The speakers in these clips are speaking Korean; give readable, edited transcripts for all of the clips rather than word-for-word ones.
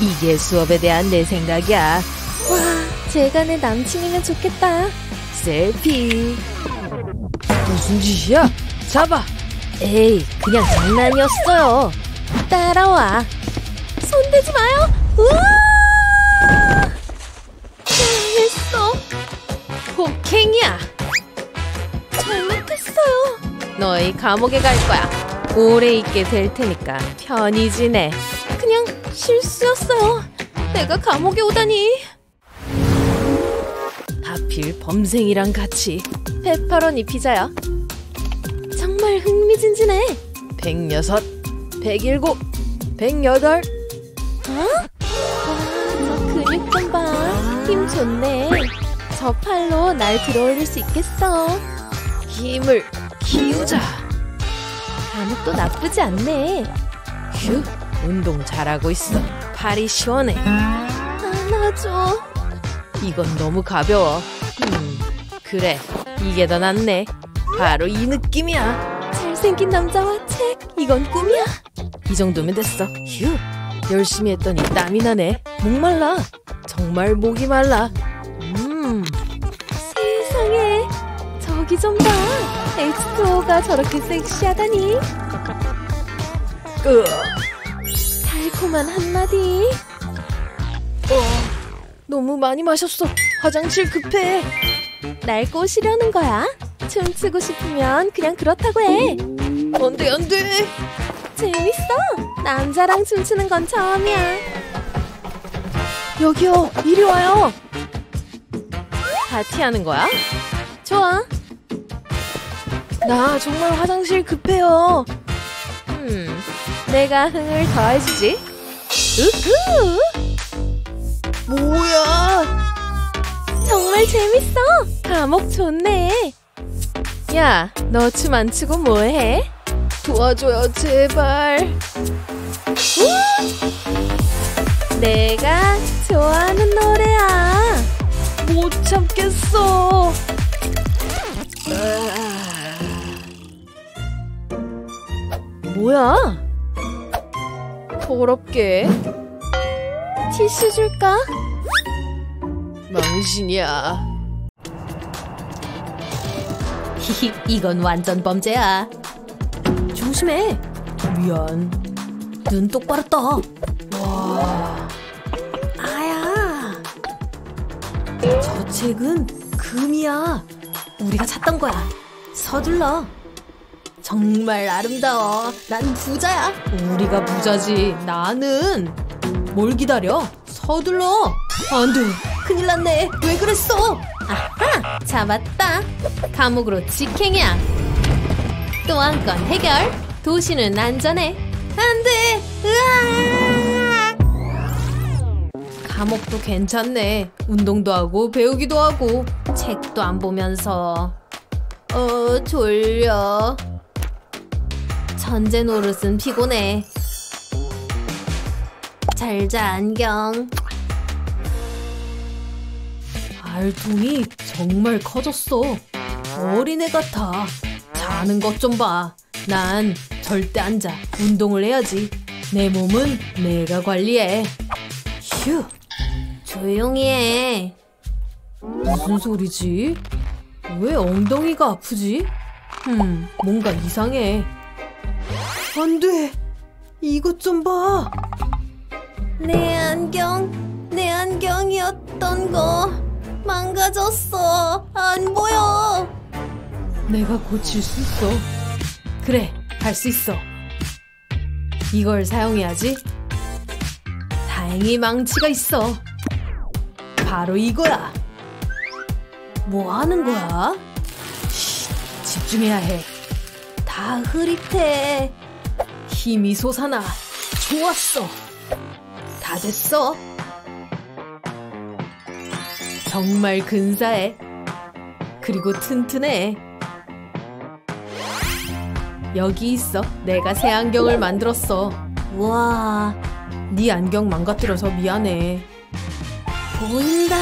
이게 수업에 대한 내 생각이야. 와, 제가 내 남친이면 좋겠다. 셀피. 무슨 짓이야? 잡아. 에이, 그냥 장난이었어요. 따라와. 손 대지 마요. 우와! 잘했어. 폭행이야. 잘못했어요. 너희 감옥에 갈 거야. 오래 있게 될 테니까 편히 지내. 그냥 실수였어요. 내가 감옥에 오다니. 하필 범생이랑 같이. 페퍼로니 피자야. 정말 흥미진진해. 106, 107, 108. 어? 와, 저 근육 좀 봐. 힘 좋네. 저 팔로 날 들어올릴 수 있겠어. 힘을 키우자. 아무것도 나쁘지 않네. 휴, 운동 잘하고 있어. 팔이 시원해. 안아줘. 이건 너무 가벼워. 그래, 이게 더 낫네. 바로 이 느낌이야. 잘생긴 남자와 책, 이건 꿈이야. 이 정도면 됐어. 휴, 열심히 했더니 땀이 나네. 목말라. 정말 목이 말라. 세상에, 저기 좀 봐. H2O가 저렇게 섹시하다니. 달콤한 한마디. 너무 많이 마셨어. 화장실 급해. 날 꼬시려는 거야. 춤추고 싶으면 그냥 그렇다고 해. 안 돼, 안 돼. 재밌어. 남자랑 춤추는 건 처음이야. 여기요, 이리 와요. 파티하는 거야? 좋아. 나 정말 화장실 급해요. 내가 흥을 더해주지. 우후! 뭐야? 정말 재밌어. 감옥 좋네. 야, 너 춤 안 추고 뭐해? 도와줘요, 제발. 우와! 내가 좋아하는 노래야. 못 참겠어. 뭐야? 더럽게. 티슈 줄까? 망신이야. 이건 완전 범죄야. 조심해. 미안. 눈 똑바로 떠. 와. 아야. 저 책은 금이야. 우리가 찾던 거야. 서둘러. 정말 아름다워. 난 부자야. 우리가 부자지. 나는. 뭘 기다려? 서둘러. 안 돼. 큰일 났네. 왜 그랬어? 아하, 잡았다. 감옥으로 직행이야. 또 한 건 해결. 도시는 안전해. 안 돼. 으아. 감옥도 괜찮네. 운동도 하고 배우기도 하고 책도 안 보면서. 졸려. 천재 노릇은 피곤해. 잘자, 안경. 알통이 정말 커졌어. 어린애 같아. 자는 것 좀 봐. 난 절대 안 자. 운동을 해야지. 내 몸은 내가 관리해. 휴, 조용히 해. 무슨 소리지? 왜 엉덩이가 아프지? 뭔가 이상해. 안 돼! 이것 좀 봐! 내 안경! 내 안경이었던 거! 망가졌어! 안 보여! 내가 고칠 수 있어. 그래, 할 수 있어. 이걸 사용해야지. 다행히 망치가 있어. 바로 이거야! 뭐 하는 거야? 쉿, 집중해야 해. 다 흐릿해. 힘이 솟아나. 좋았어. 다 됐어. 정말 근사해. 그리고 튼튼해. 여기 있어. 내가 새 안경을 만들었어. 우와. 네 안경 망가뜨려서 미안해. 보인다.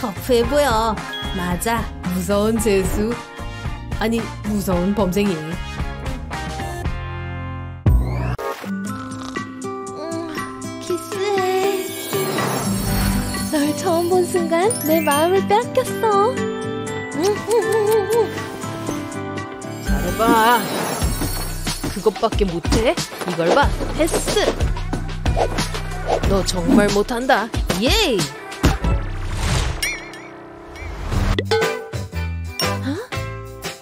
터프해 보여. 맞아. 무서운 재수. 아니, 무서운 범생이. 키스해. 널 처음 본 순간 내 마음을 뺏겼어. 잘해봐. 그것밖에 못해? 이걸 봐. 패스. 너 정말 못한다. 예이.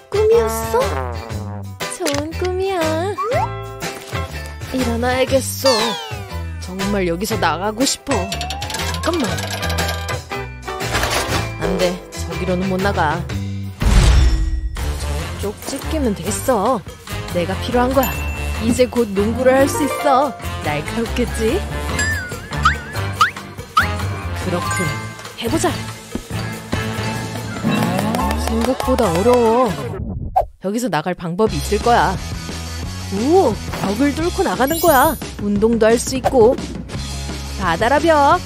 꿈이었어? 좋은 꿈이야. 일어나야겠어. 정말 여기서 나가고 싶어. 잠깐만. 안 돼. 저기로는 못 나가. 저쪽 찍기면 됐어. 내가 필요한 거야. 이제 곧 농구를 할 수 있어. 날카롭겠지? 그렇군. 해보자. 생각보다 어려워. 여기서 나갈 방법이 있을 거야. 오! 벽을 뚫고 나가는 거야. 운동도 할 수 있고. 받아라 벽.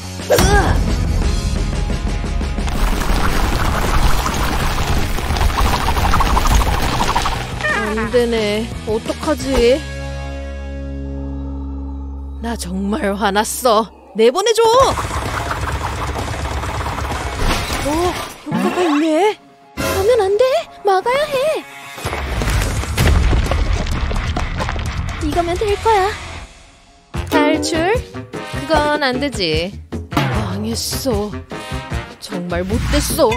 안 되네. 어떡하지? 나 정말 화났어. 내보내줘. 오, 효과가 있네. 가면 안 돼. 막아야 해. 이거면 될 거야. 탈출? 그건 안 되지. 망했어. 정말 못됐어.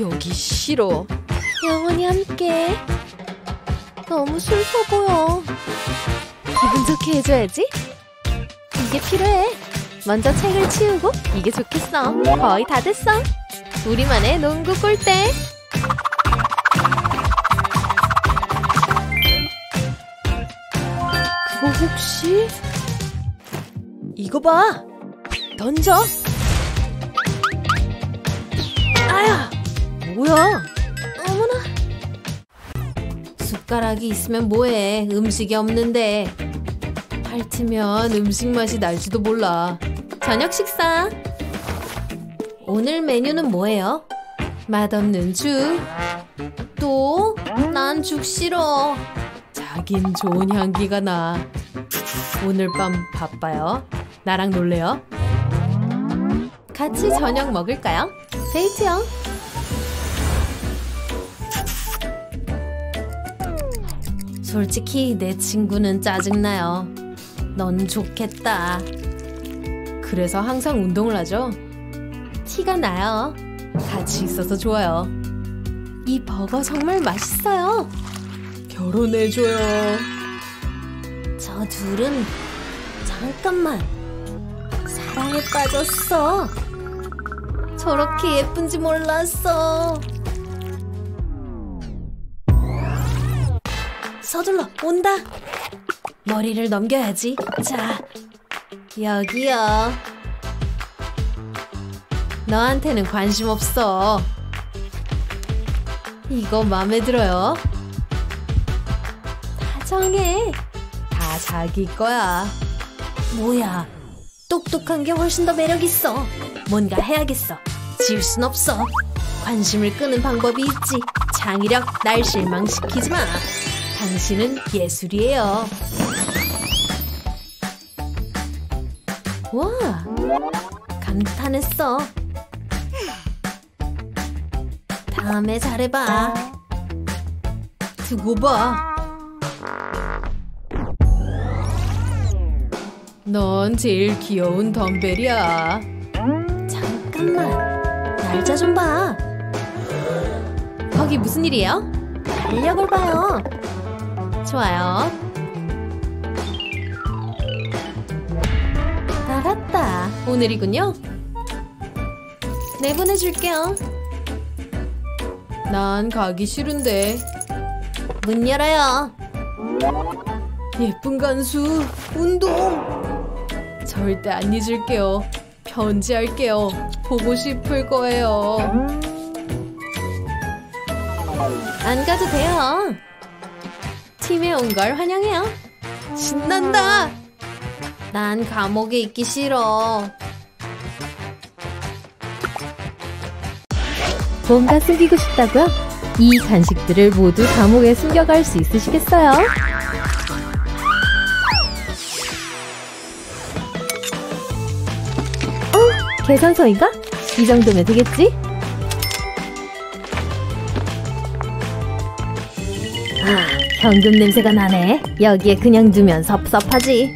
여기 싫어. 영원히 함께. 너무 슬퍼 보여. 기분 좋게 해줘야지. 이게 필요해. 먼저 책을 치우고. 이게 좋겠어. 거의 다 됐어. 우리만의 농구 골대. 그거 혹시? 이거 봐. 던져. 아야. 뭐야. 어머나. 숟가락이 있으면 뭐해. 음식이 없는데. 핥으면 음식 맛이 날지도 몰라. 저녁 식사. 오늘 메뉴는 뭐예요? 맛없는 죽. 또? 난 죽 싫어. 자긴 좋은 향기가 나. 오늘 밤 바빠요. 나랑 놀래요? 같이 저녁 먹을까요? 데이트요. 솔직히 내 친구는 짜증나요. 넌 좋겠다. 그래서 항상 운동을 하죠. 티가 나요. 같이 있어서 좋아요. 이 버거 정말 맛있어요. 결혼해줘요. 저 둘은 잠깐만. 사랑에 빠졌어. 저렇게 예쁜지 몰랐어. 서둘러. 온다. 머리를 넘겨야지. 자, 여기요. 너한테는 관심 없어. 이거 마음에 들어요? 다 정해. 다 자기 거야. 뭐야. 똑똑한 게 훨씬 더 매력 있어. 뭔가 해야겠어. 지울 순 없어. 관심을 끄는 방법이 있지. 창의력 날 실망시키지 마. 당신은 예술이에요. 와, 감탄했어. 다음에 잘해봐. 두고 봐. 넌 제일 귀여운 덤벨이야. 잠깐만. 날짜 좀 봐. 거기 무슨 일이에요? 달력을 봐요. 좋아요. 알았다. 오늘이군요. 내보내줄게요. 난 가기 싫은데. 문 열어요. 예쁜 간수. 운동. 절대 안 잊을게요. 편지할게요. 보고 싶을 거예요. 안 가도 돼요. 팀에 온 걸 환영해요. 신난다. 난 감옥에 있기 싫어. 뭔가 숨기고 싶다고요? 이 간식들을 모두 감옥에 숨겨갈 수 있으시겠어요? 오, 계산서인가? 이 정도면 되겠지? 아, 현금 냄새가 나네. 여기에 그냥 두면 섭섭하지.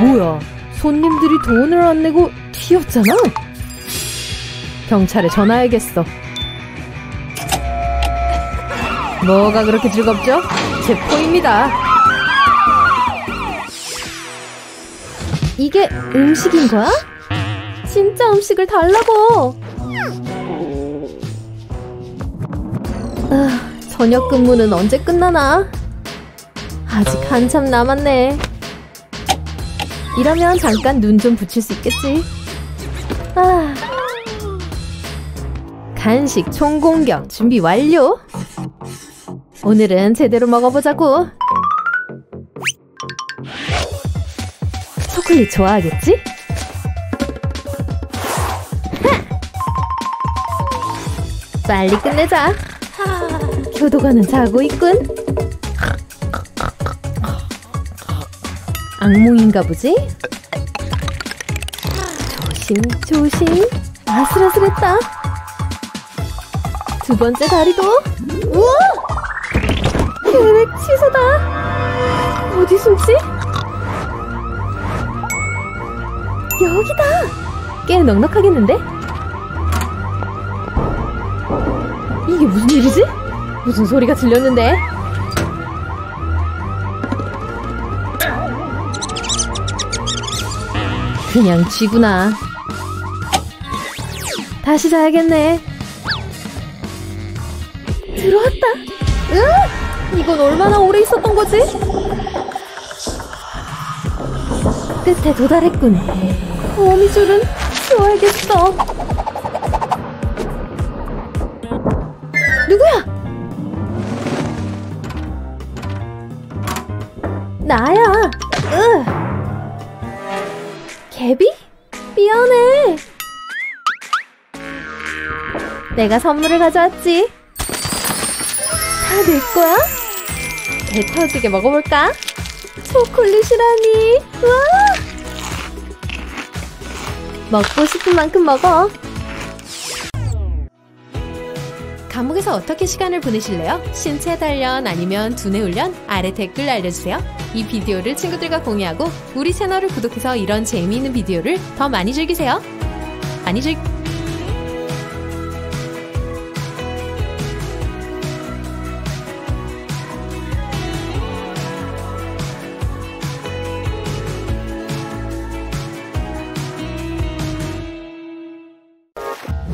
뭐야, 손님들이 돈을 안 내고 튀었잖아? 경찰에 전화해야겠어. 뭐가 그렇게 즐겁죠? 체포입니다. 이게 음식인 거야? 진짜 음식을 달라고. 아, 저녁 근무는 언제 끝나나? 아직 한참 남았네. 이러면 잠깐 눈 좀 붙일 수 있겠지? 아, 간식 총공격 준비 완료. 오늘은 제대로 먹어보자고. 초콜릿 좋아하겠지? 하! 빨리 끝내자. 효도가는 자고 있군. 악몽인가 보지? 조심 조심. 아슬아슬했다. 두 번째 다리도. 우와! 계획 취소다. 어디 숨지? 여기다. 꽤 넉넉하겠는데? 이게 무슨 일이지? 무슨 소리가 들렸는데? 그냥 쥐구나. 다시 자야겠네. 들어왔다. 으악! 이건 얼마나 오래 있었던 거지? 끝에 도달했군. 어미줄은 줘야겠어. 누구야? 나야. 으. 개비? 미안해. 내가 선물을 가져왔지. 다 내 거야? 배 터지게 먹어볼까? 초콜릿이라니. 우와! 먹고 싶은 만큼 먹어. 감옥에서 어떻게 시간을 보내실래요? 신체 단련 아니면 두뇌 훈련? 아래 댓글 알려주세요. 이 비디오를 친구들과 공유하고 우리 채널을 구독해서 이런 재미있는 비디오를 더 많이 즐기세요.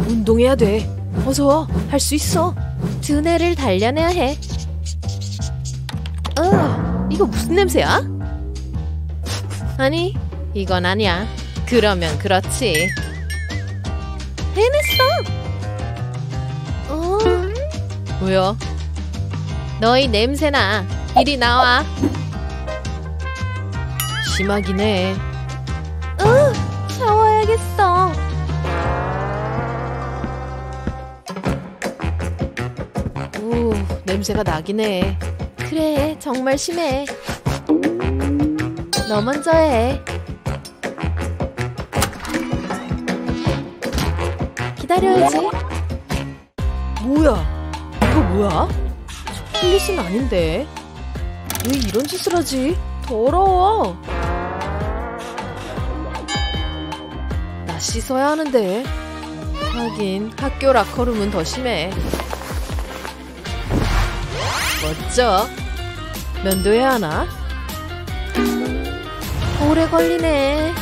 운동해야 돼. 어서. 할 수 있어. 두뇌를 단련해야 해. 이거 무슨 냄새야? 아니, 이건 아니야. 그러면 그렇지. 해냈어. 뭐야? 너희 냄새나. 이리 나와. 심하긴 해. 샤워해야겠어. 오, 냄새가 나긴 해. 그래, 정말 심해. 너 먼저 해. 기다려야지. 뭐야? 이거 뭐야? 초콜릿은 아닌데. 왜 이런 짓을 하지? 더러워. 나 씻어야 하는데. 하긴 학교 락커룸은 더 심해. 멋져. 면도해야 하나? 오래 걸리네.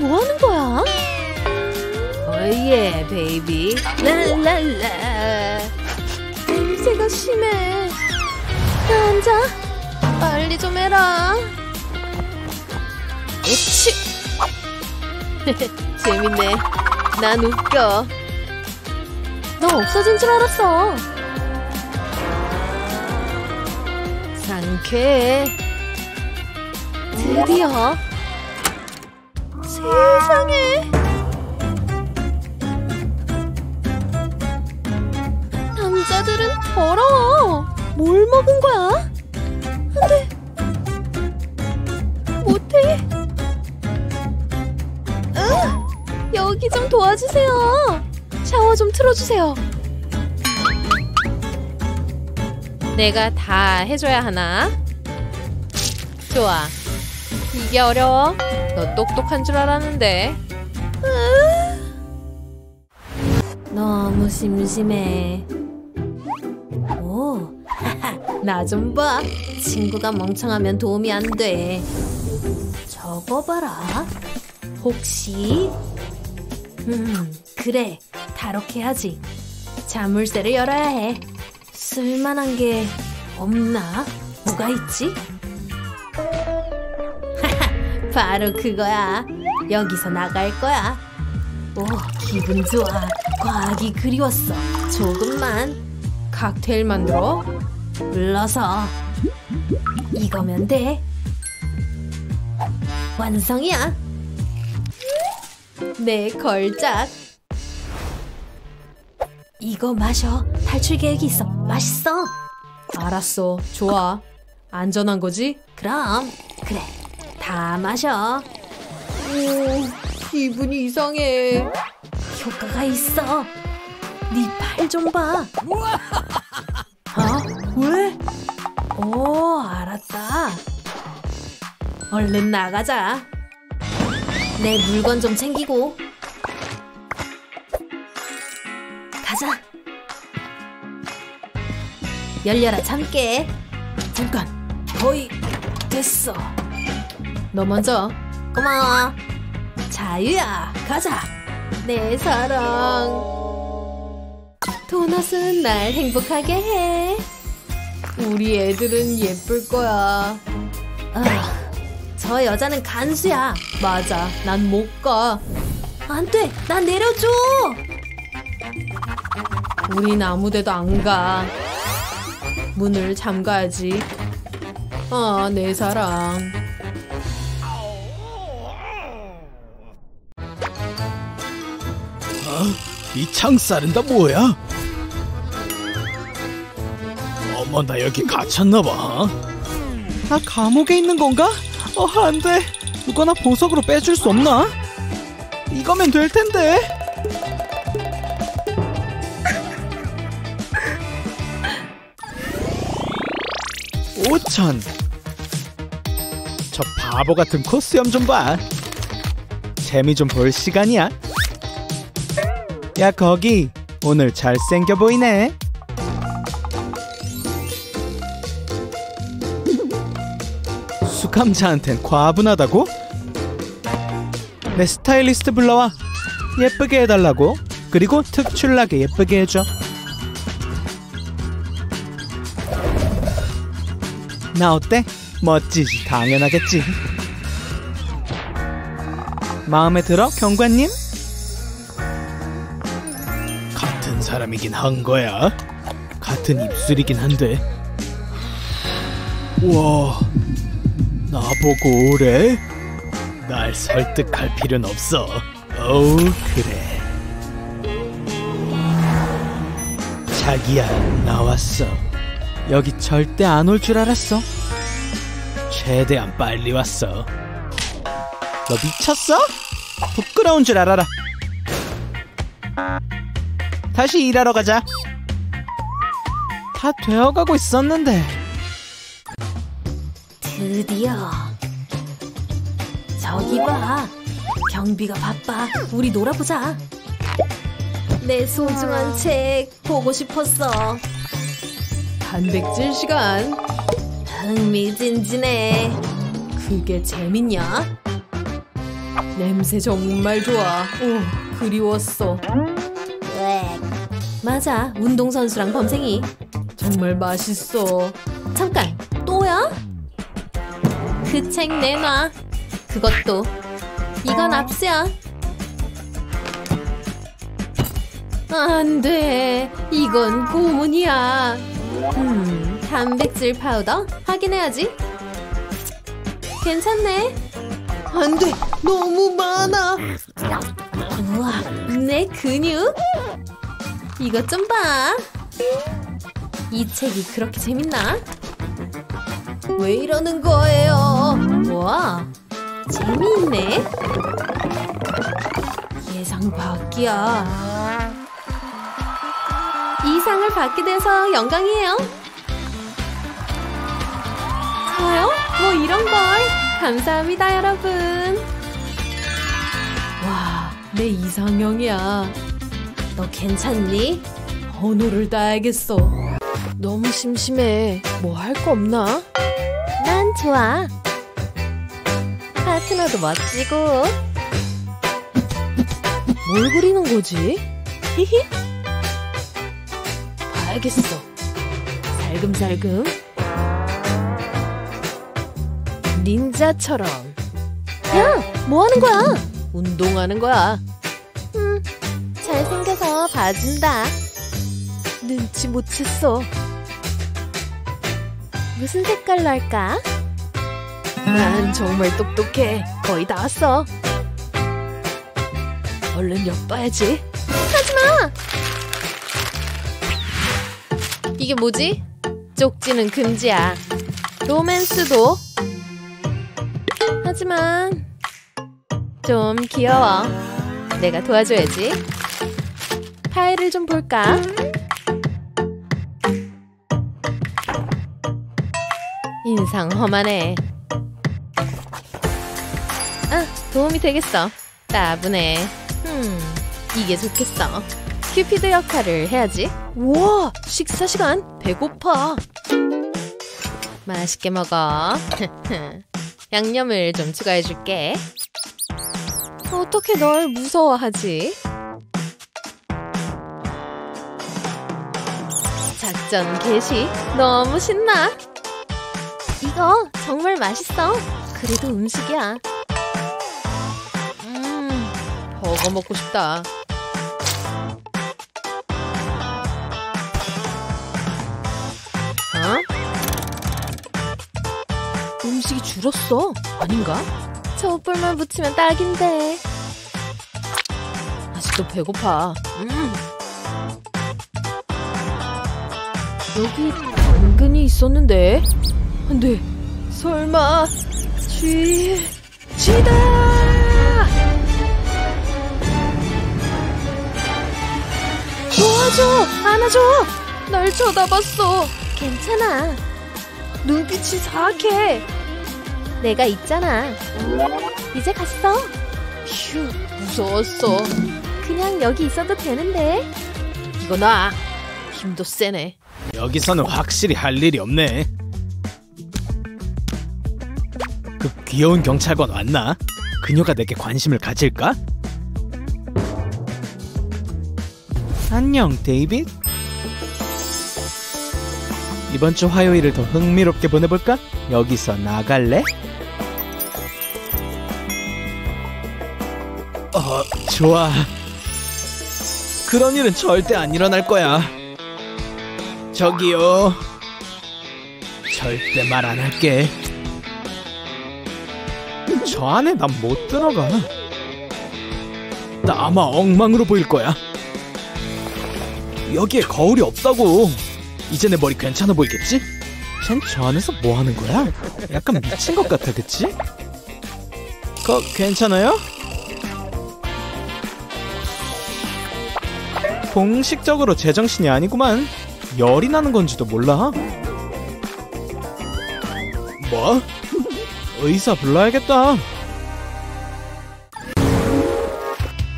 뭐 하는 거야? 오예, 베이비. 랄랄라. 냄새가 심해. 나 앉아. 빨리 좀 해라. 에치. 재밌네. 난 웃겨. 너 없어진 줄 알았어. 상쾌해. 드디어. 세상에. 껍질은 더러워. 뭘 먹은 거야? 안 돼. 못해. 여기 좀 도와주세요. 샤워 좀 틀어주세요. 내가 다 해줘야 하나? 좋아. 이게 어려워? 너 똑똑한 줄 알았는데. 너무 심심해. 오, 나 좀 봐. 친구가 멍청하면 도움이 안 돼. 저거 봐라. 혹시? 그래. 다렇게 하지. 자물쇠를 열어야 해. 쓸만한 게 없나? 뭐가 있지? 바로 그거야. 여기서 나갈 거야. 오, 기분 좋아. 과학이 그리웠어. 조금만. 칵테일 만들어. 물러서. 이거면 돼. 완성이야. 내 걸작. 이거 마셔. 탈출 계획이 있어. 맛있어. 알았어. 좋아. 안전한 거지? 그럼. 그래. 다 마셔. 오, 기분이 이상해. 효과가 있어. 네 팔 좀 봐. 어? 왜? 오, 알았다. 얼른 나가자. 내 물건 좀 챙기고. 가자. 열려라 참깨. 잠깐. 거의 됐어. 너 먼저. 고마워. 자유야, 가자. 내 사랑. 도넛은 날 행복하게 해. 우리 애들은 예쁠 거야. 저 여자는 간수야. 맞아, 난 못 가. 안 돼, 난 내려줘. 우린 아무데도 안 가. 문을 잠가야지. 아, 내 사랑. 이 창살은 다 뭐야? 어머, 나 여기 갇혔나봐. 나 감옥에 있는 건가? 안 돼. 누가 나 보석으로 빼줄 수 없나? 이거면 될 텐데. $5,000. 저 바보 같은 코스염 좀 봐. 재미 좀 볼 시간이야. 야, 거기. 오늘 잘생겨 보이네. 수감자한텐 과분하다고? 내 스타일리스트 불러와. 예쁘게 해달라고. 그리고 특출나게 예쁘게 해줘. 나 어때? 멋지지. 당연하겠지. 마음에 들어, 경관님? 같은 사람이긴 한 거야. 같은 입술이긴 한데. 우와, 나보고 오래? 날 설득할 필요는 없어. 어우, 그래. 자기야, 나왔어. 여기 절대 안 올 줄 알았어. 최대한 빨리 왔어. 너 미쳤어? 부끄러운 줄 알아라. 다시 일하러 가자. 다 되어가고 있었는데. 드디어. 저기 봐. 경비가 바빠. 우리 놀아보자. 내 소중한 책 보고 싶었어. 단백질 시간. 흥미진진해. 그게 재밌냐? 냄새 정말 좋아. 오, 그리웠어. 맞아, 운동선수랑 범생이. 정말 맛있어. 잠깐, 또야? 그 책 내놔. 그것도. 이건 압수야. 안 돼, 이건 고문이야. 단백질 파우더 확인해야지. 괜찮네. 안 돼, 너무 많아. 우와, 내 근육. 이것 좀 봐. 이 책이 그렇게 재밌나? 왜 이러는 거예요? 와, 재미있네. 예상 밖이야. 이 상을 받게 돼서 영광이에요. 저요? 뭐 이런 걸. 감사합니다, 여러분. 와, 내 이상형이야. 너 괜찮니? 번호를 따야겠어. 너무 심심해. 뭐 할 거 없나? 난 좋아. 파트너도 멋지고. 뭘 그리는 거지? 히히. 봐야겠어. 살금살금. 닌자처럼. 야! 뭐 하는 거야? 운동하는 거야. 잘생겨서 봐준다. 눈치 못 챘어. 무슨 색깔로 할까? 난 정말 똑똑해. 거의 다 왔어. 얼른 엿봐야지. 하지마! 이게 뭐지? 쪽지는 금지야. 로맨스도. 하지만 좀 귀여워. 내가 도와줘야지. 파일을 좀 볼까? 인상 험하네. 아, 도움이 되겠어. 따분해. 이게 좋겠어. 큐피드 역할을 해야지. 우와, 식사 시간. 배고파. 맛있게 먹어. 양념을 좀 추가해줄게. 어떻게 널 무서워하지? 작전 개시. 너무 신나. 이거 정말 맛있어. 그래도 음식이야. 버거 먹고 싶다. 어? 음식이 줄었어. 아닌가? 촛불만 붙이면 딱인데. 아직도 배고파. 여기 당근이 있었는데. 안 돼. 설마. 쥐다. 도와줘. 안아줘. 날 쳐다봤어. 괜찮아. 눈빛이 사악해. 내가 있잖아. 이제 갔어. 휴, 무서웠어. 그냥 여기 있어도 되는데. 이거 나. 힘도 세네. 여기서는 확실히 할 일이 없네. 그 귀여운 경찰관 왔나? 그녀가 내게 관심을 가질까? 안녕, 데이빗. 이번 주 화요일을 더 흥미롭게 보내볼까? 여기서 나갈래? 좋아. 그런 일은 절대 안 일어날 거야. 저기요. 절대 말 안 할게. 저 안에 난 못 들어가. 나 아마 엉망으로 보일 거야. 여기에 거울이 없다고. 이제 내 머리 괜찮아 보이겠지? 쟨 저 안에서 뭐 하는 거야? 약간 미친 것 같아, 그치? 괜찮아요? 공식적으로 제정신이 아니구만. 열이 나는 건지도 몰라. 뭐? 의사 불러야겠다.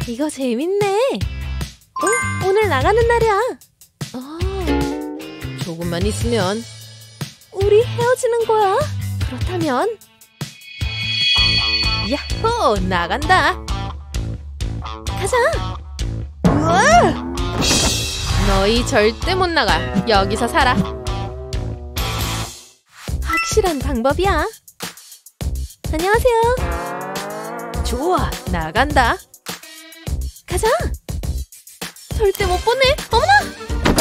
이거 재밌네. 어? 오늘 나가는 날이야. 조금만 있으면 우리 헤어지는 거야. 그렇다면 야호, 나간다. 가자. 우와! 너희 절대 못 나가. 여기서 살아. 확실한 방법이야. 안녕하세요. 좋아, 나간다. 가자. 절대 못 보내. 어머나!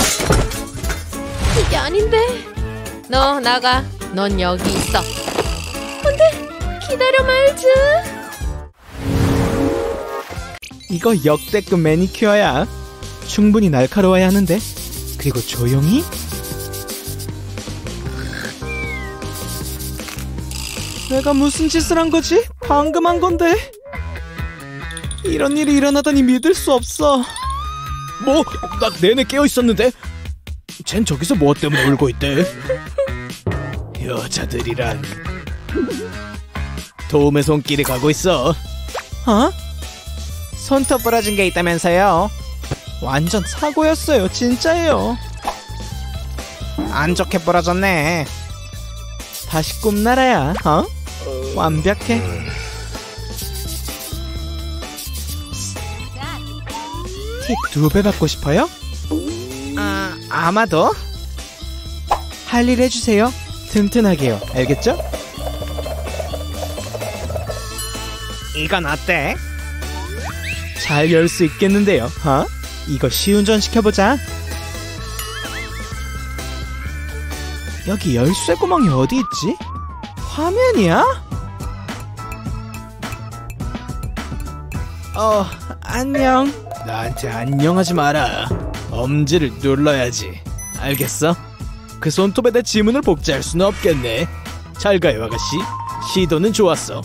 이게 아닌데. 너 나가. 넌 여기 있어. 안돼. 기다려 말지. 이거 역대급 매니큐어야. 충분히 날카로워야 하는데. 그리고 조용히 내가 무슨 짓을 한 거지? 방금 한 건데. 이런 일이 일어나다니 믿을 수 없어. 뭐? 나 내내 깨어있었는데? 쟨 저기서 뭐 때문에 울고 있대? 여자들이란 도움의 손길이 가고 있어. 어? 손톱 부러진 게 있다면서요? 완전 사고였어요. 진짜예요. 안 좋게 부러졌네. 다시 꿈나라야. 어? 완벽해. 팁 2배 받고 싶어요? 아마도? 할 일 해주세요. 튼튼하게요. 알겠죠? 이건 어때? 잘 열 수 있겠는데요. 어? 이거 시운전 시켜보자. 여기 열쇠 구멍이 어디 있지? 화면이야? 안녕. 나한테 안녕하지 마라. 엄지를 눌러야지. 알겠어? 그 손톱에 내 지문을 복제할 수는 없겠네. 잘 가요, 아가씨. 시도는 좋았어.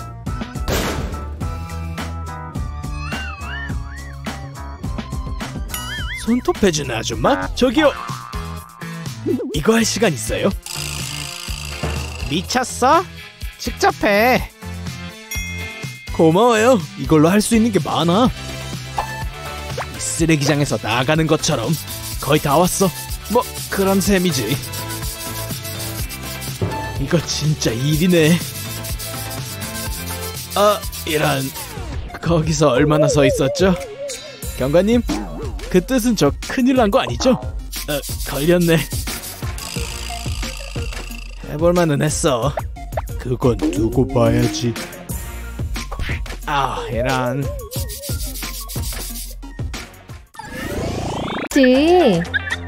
손톱 해주는 아줌마? 저기요! 이거 할 시간 있어요? 미쳤어? 직접 해! 고마워요. 이걸로 할 수 있는 게 많아. 쓰레기장에서 나가는 것처럼. 거의 다 왔어. 뭐 그런 셈이지. 이거 진짜 일이네. 아, 이런. 거기서 얼마나 서 있었죠? 경관님? 그 뜻은 저 큰일 난 거 아니죠? 걸렸네. 해볼만은 했어. 그건 두고 봐야지. 아, 이런.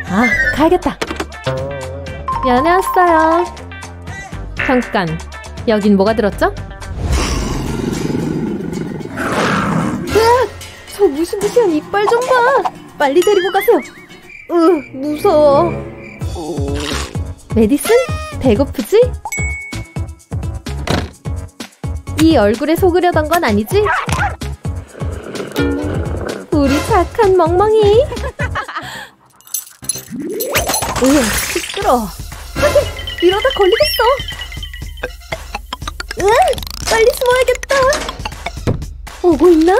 아, 가야겠다. 면회 왔어요. 잠깐, 여긴 뭐가 들었죠? 으악! 저 무시무시한 이빨 좀 봐. 빨리 데리고 가세요. 으, 무서워. 메디슨? 배고프지? 이 얼굴에 속으려던 건 아니지? 우리 착한 멍멍이. 으, 시끄러워. 이러다 걸리겠어. 으, 빨리 숨어야겠다. 오고 있나?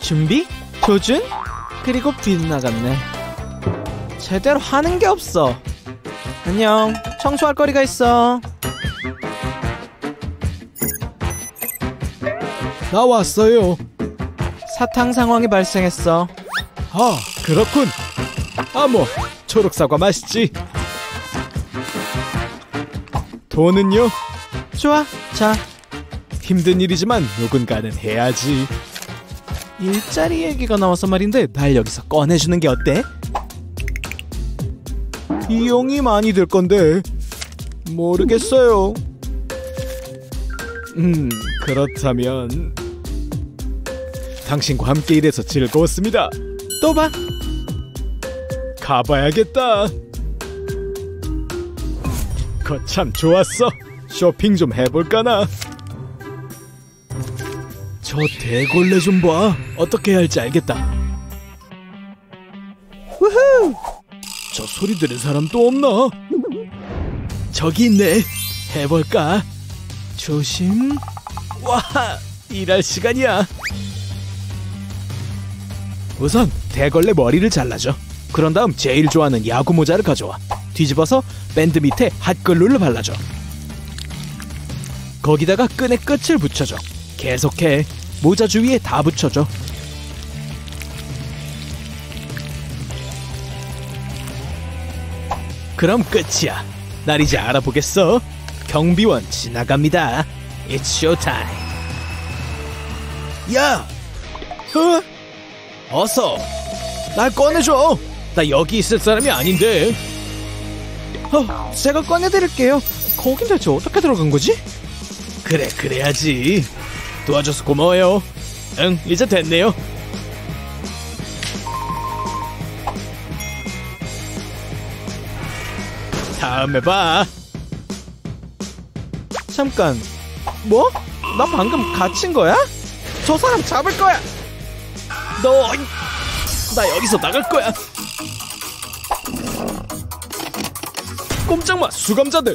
준비, 조준, 그리고 빗나갔네. 제대로 하는 게 없어. 안녕, 청소할 거리가 있어. 나 왔어요. 사탕 상황이 발생했어. 아, 그렇군. 아, 뭐 초록사과 맛있지. 돈은요? 좋아, 자. 힘든 일이지만 누군가는 해야지. 일자리 얘기가 나와서 말인데 날 여기서 꺼내주는 게 어때? 비용이 많이 들 건데. 모르겠어요. 그렇다면... 당신과 함께 일해서 즐거웠습니다. 또 봐. 가봐야겠다. 거참 좋았어. 쇼핑 좀 해볼까나. 저 대걸레 좀 봐. 어떻게 해야 할지 알겠다. 우후! 저 소리 들은 사람 또 없나? 저기 있네. 해볼까? 조심. 와, 일할 시간이야. 우선 대걸레 머리를 잘라줘. 그런 다음 제일 좋아하는 야구 모자를 가져와. 뒤집어서 밴드 밑에 핫글루를 발라줘. 거기다가 끈의 끝을 붙여줘. 계속해. 모자 주위에 다 붙여줘. 그럼 끝이야. 날 이제 알아보겠어. 경비원 지나갑니다. It's show time. 야! 어? 어서! 날 꺼내줘! 나 여기 있을 사람이 아닌데. 제가 꺼내드릴게요. 거긴 대체 어떻게 들어간 거지? 그래, 그래야지. 도와줘서 고마워요. 응, 이제 됐네요. 다음에 봐. 잠깐, 뭐? 나 방금 갇힌 거야? 저 사람 잡을 거야. 나 여기서 나갈 거야. 꼼짝마, 수감자들.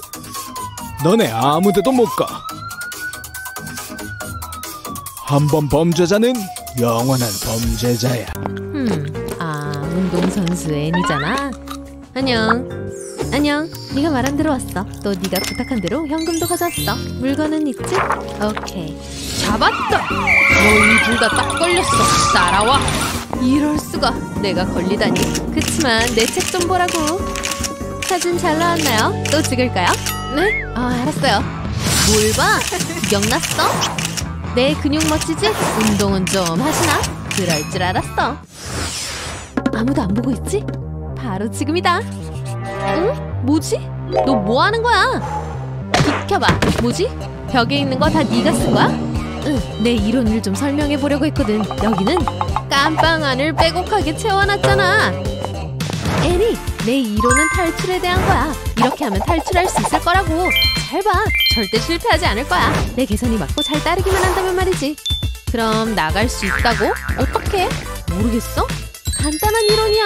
너네 아무데도 못 가. 한 번 범죄자는 영원한 범죄자야. 아, 운동선수 애니잖아. 안녕. 네가 말한 대로 왔어. 또 네가 부탁한 대로 현금도 가져왔어. 물건은 있지? 오케이. 잡았다. 너희 둘 다 딱 걸렸어. 따라와. 이럴 수가. 내가 걸리다니. 그치만 내 책 좀 보라고. 사진 잘 나왔나요? 또 찍을까요? 네? 알았어요. 뭘 봐? 기억났어? 내 근육 멋지지? 운동은 좀 하시나? 그럴 줄 알았어. 아무도 안 보고 있지? 바로 지금이다. 응? 뭐지? 너 뭐 하는 거야? 비켜봐. 뭐지? 벽에 있는 거 다 네가 쓴 거야? 응, 내 이론을 좀 설명해 보려고 했거든. 여기는 깜빵 안을 빼곡하게 채워놨잖아. 애니, 내 이론은 탈출에 대한 거야. 이렇게 하면 탈출할 수 있을 거라고. 잘 봐. 절대 실패하지 않을 거야. 내 계산이 맞고 잘 따르기만 한다면 말이지. 그럼 나갈 수 있다고? 어떻게? 모르겠어? 간단한 이론이야.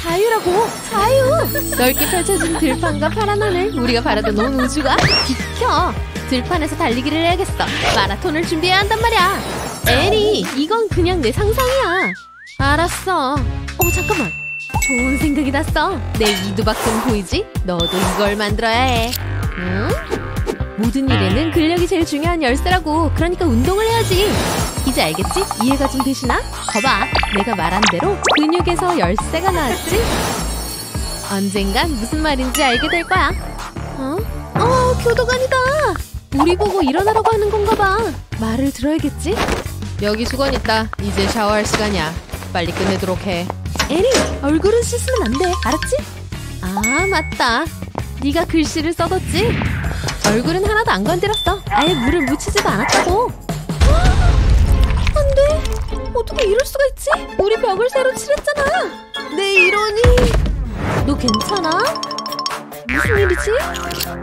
자유라고. 자유. 넓게 펼쳐진 들판과 파란 하늘, 우리가 바라던 온 우주가. 비켜. 들판에서 달리기를 해야겠어. 마라톤을 준비해야 한단 말이야. 에리, 이건 그냥 내 상상이야. 알았어. 잠깐만, 좋은 생각이 났어. 내 이두박근 보이지? 너도 이걸 만들어야 해. 응? 모든 일에는 근력이 제일 중요한 열쇠라고. 그러니까 운동을 해야지. 이제 알겠지? 이해가 좀 되시나? 거봐, 내가 말한 대로 근육에서 열쇠가 나왔지? 언젠간 무슨 말인지 알게 될 거야. 교도관이다. 우리 보고 일어나라고 하는 건가 봐. 말을 들어야겠지? 여기 수건 있다. 이제 샤워할 시간이야. 빨리 끝내도록 해. 에리, 얼굴은 씻으면 안 돼. 알았지? 아, 맞다. 네가 글씨를 써뒀지? 얼굴은 하나도 안 건드렸어. 아예 물을 묻히지도 않았다고. 안 돼. 어떻게 이럴 수가 있지? 우리 벽을 새로 칠했잖아. 내 이러니. 너 괜찮아? 무슨 일이지?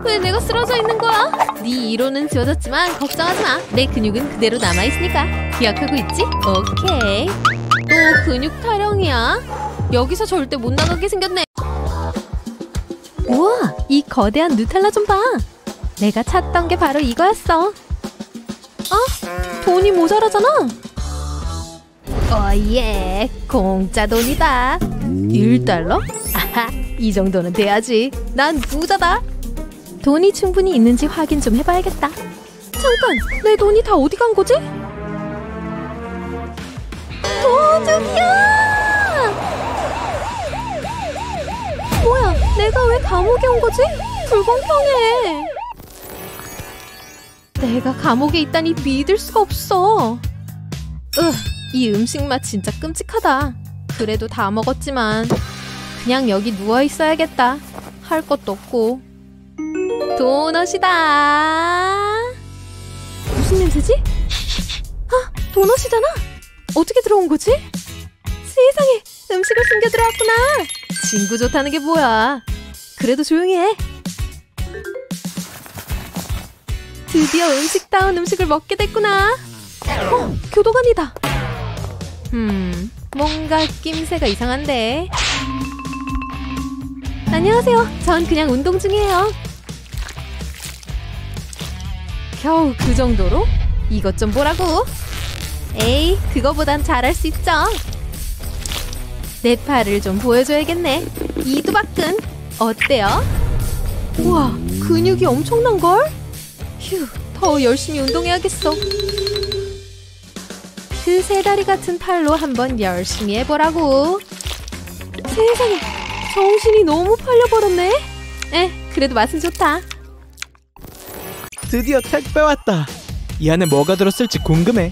왜 내가 쓰러져 있는 거야? 네 이론은 지워졌지만 걱정하지 마. 내 근육은 그대로 남아있으니까. 기억하고 있지? 오케이. 또 근육 타령이야? 여기서 절대 못 나가게 생겼네. 우와, 이 거대한 누텔라 좀 봐. 내가 찾던 게 바로 이거였어. 돈이 모자라잖아. 오예, 공짜 돈이다. 1달러? 아하, 이 정도는 돼야지. 난 부자다. 돈이 충분히 있는지 확인 좀 해봐야겠다. 잠깐, 내 돈이 다 어디 간 거지? 도둑이야! 뭐야, 내가 왜 감옥에 온 거지? 불공평해. 내가 감옥에 있다니 믿을 수가 없어. 이 음식 맛 진짜 끔찍하다. 그래도 다 먹었지만 그냥 여기 누워있어야겠다. 할 것도 없고. 도넛이다. 무슨 냄새지? 도넛이잖아. 어떻게 들어온 거지? 세상에, 음식을 숨겨 들어왔구나. 친구 좋다는 게 뭐야. 그래도 조용히 해. 드디어 음식다운 음식을 먹게 됐구나. 교도관이다. 뭔가 낌새가 이상한데. 안녕하세요. 전 그냥 운동 중이에요. 겨우 그 정도로? 이것 좀 보라고. 에이, 그거보단 잘할 수 있죠. 내 팔을 좀 보여줘야겠네. 이두박근 어때요? 우와, 근육이 엄청난걸? 휴, 더 열심히 운동해야겠어. 그 세다리 같은 팔로 한번 열심히 해보라고. 세상에, 정신이 너무 팔려버렸네. 그래도 맛은 좋다. 드디어 택배 왔다. 이 안에 뭐가 들었을지 궁금해.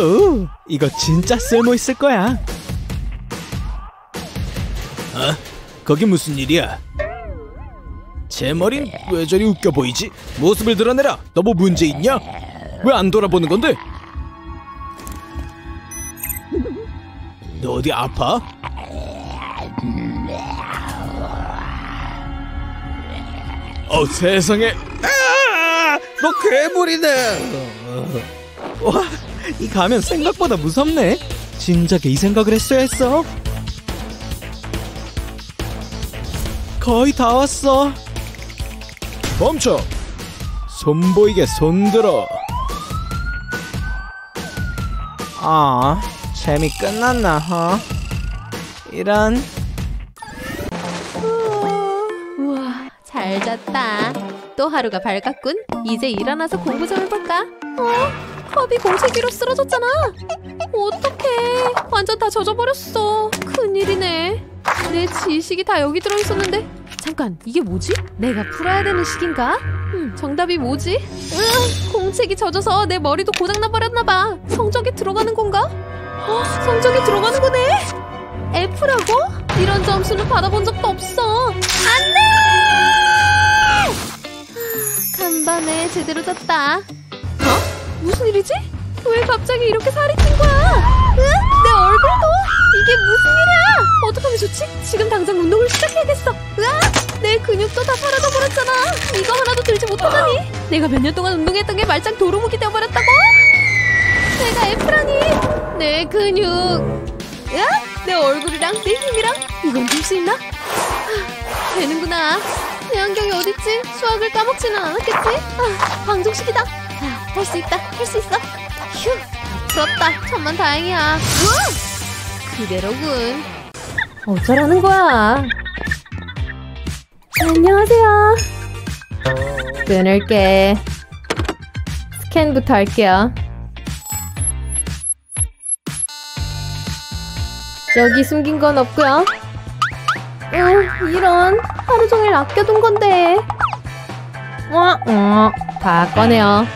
오, 이거 진짜 쓸모있을 거야. 거기 무슨 일이야? 제 머린 왜 저리 웃겨 보이지? 모습을 드러내라. 너 뭐 문제 있냐? 왜 안 돌아보는 건데? 너 어디 아파? 세상에. 너 괴물이네. 와, 이 가면 생각보다 무섭네. 진작에 이 생각을 했어야 했어. 거의 다 왔어. 멈춰. 손보이게 손들어. 아, 재미 끝났나? 이런. 우와, 잘 잤다. 또 하루가 밝았군. 이제 일어나서 공부 좀 해볼까? 컵이 공책기로 쓰러졌잖아. 어떡해, 완전 다 젖어버렸어. 큰일이네. 내 지식이 다 여기 들어있었는데. 잠깐, 이게 뭐지? 내가 풀어야 되는 식인가? 정답이 뭐지? 공책이 젖어서 내 머리도 고장나버렸나봐. 성적이 들어가는 건가? 성적이 들어가는 거네? F라고? 이런 점수는 받아본 적도 없어. 안돼! 간밤에 제대로 잤다. 무슨 일이지? 왜 갑자기 이렇게 살이 찐 거야? 내 얼굴도? 이게 무슨 일이야? 어떡하면 좋지? 지금 당장 운동을 시작해야겠어. 내 근육도 다 사라져버렸잖아. 이거 하나도 들지 못하다니. 내가 몇 년 동안 운동했던 게 말짱 도루묵이 되어버렸다고? 내가 F라니. 내 근육. 내 얼굴이랑 내 힘이랑 이건 될 수 있나? 되는구나. 내 안경이 어딨지? 수학을 까먹지는 않았겠지? 방정식이다. 할 수 있다, 할 수 있어. 휴, 부럽다. 천만 다행이야. 그대로군. 어쩌라는 거야. 안녕하세요. 끊을게. 스캔부터 할게요. 여기 숨긴 건 없고요. 이런, 하루 종일 아껴둔 건데. 다 꺼내요.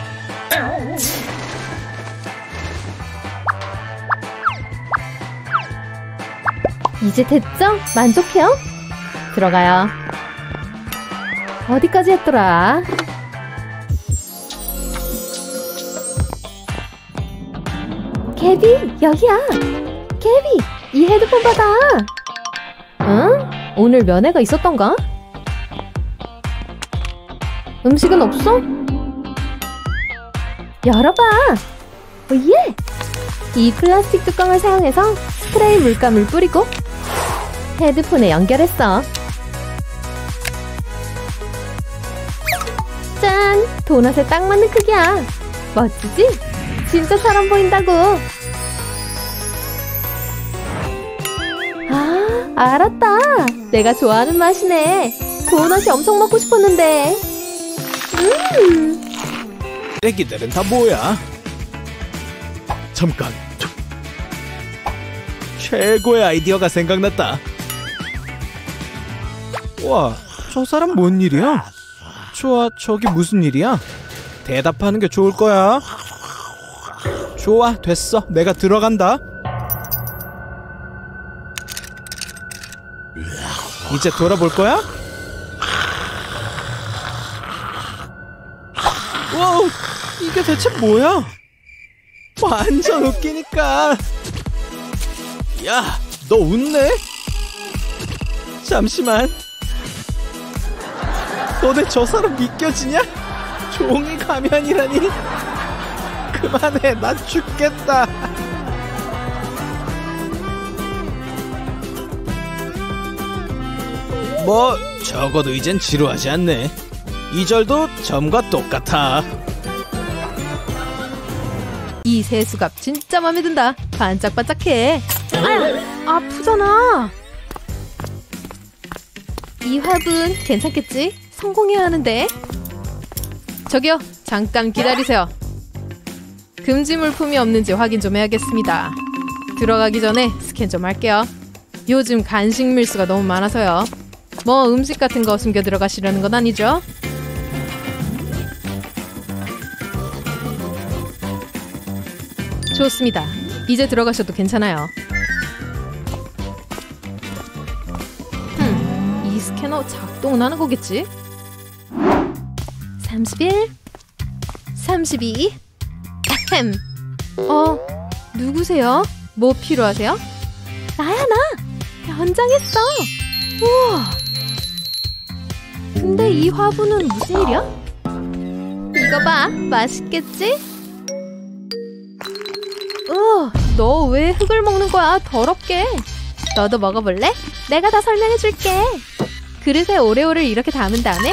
이제 됐죠? 만족해요? 들어가요. 어디까지 했더라? 개비, 여기야. 개비, 이 헤드폰 받아. 응? 오늘 면회가 있었던가? 음식은 없어? 열어봐. 오예! 이 플라스틱 뚜껑을 사용해서 스프레이 물감을 뿌리고 헤드폰에 연결했어. 짠! 도넛에 딱 맞는 크기야. 멋지지? 진짜처럼 보인다고. 아, 알았다. 내가 좋아하는 맛이네. 도넛이 엄청 먹고 싶었는데. 애기들은 다 뭐야? 잠깐. 최고의 아이디어가 생각났다. 와, 저 사람 뭔 일이야? 좋아, 저기 무슨 일이야? 대답하는 게 좋을 거야. 좋아, 됐어. 내가 들어간다. 이제 돌아볼 거야? 와우, 이게 대체 뭐야? 완전 웃기니까. 야, 너 웃네? 잠시만. 너네 저 사람 믿겨지냐? 종이 가면이라니. 그만해, 나 죽겠다. 뭐, 적어도 이젠 지루하지 않네. 2절도 점과 똑같아. 이 세수갑 진짜 마음에 든다. 반짝반짝해. 아프잖아. 이 화분 괜찮겠지? 성공해야 하는데. 저기요, 잠깐 기다리세요. 금지 물품이 없는지 확인 좀 해야겠습니다. 들어가기 전에 스캔 좀 할게요. 요즘 간식 밀수가 너무 많아서요. 뭐 음식 같은 거 숨겨 들어가시려는 건 아니죠? 좋습니다. 이제 들어가셔도 괜찮아요. 이 스캐너 작동은 하는 거겠지? 31, 32. 누구세요? 뭐 필요하세요? 나야, 나! 변장했어! 우와! 근데 이 화분은 무슨 일이야? 이거 봐! 맛있겠지? 너 왜 흙을 먹는 거야? 더럽게! 너도 먹어볼래? 내가 다 설명해줄게! 그릇에 오레오를 이렇게 담은 다음에